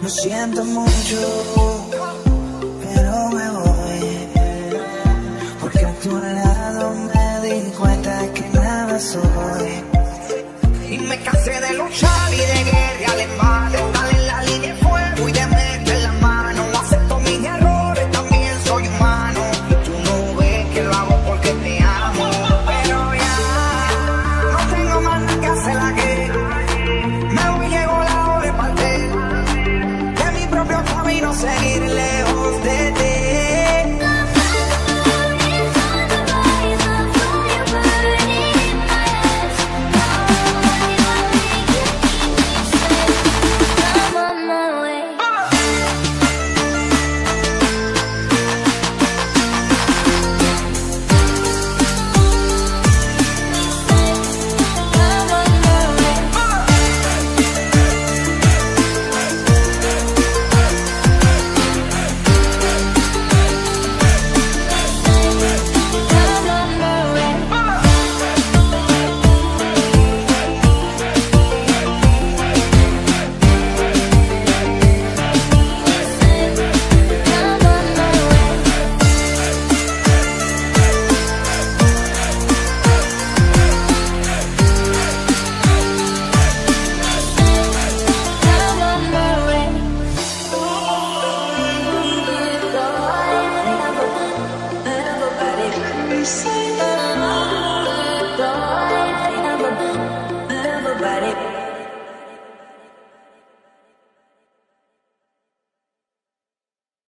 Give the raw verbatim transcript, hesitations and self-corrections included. Lo siento mucho, pero me voy, porque a tu lado me di cuenta que nada soy. Y me cansé de luchar y de guerra.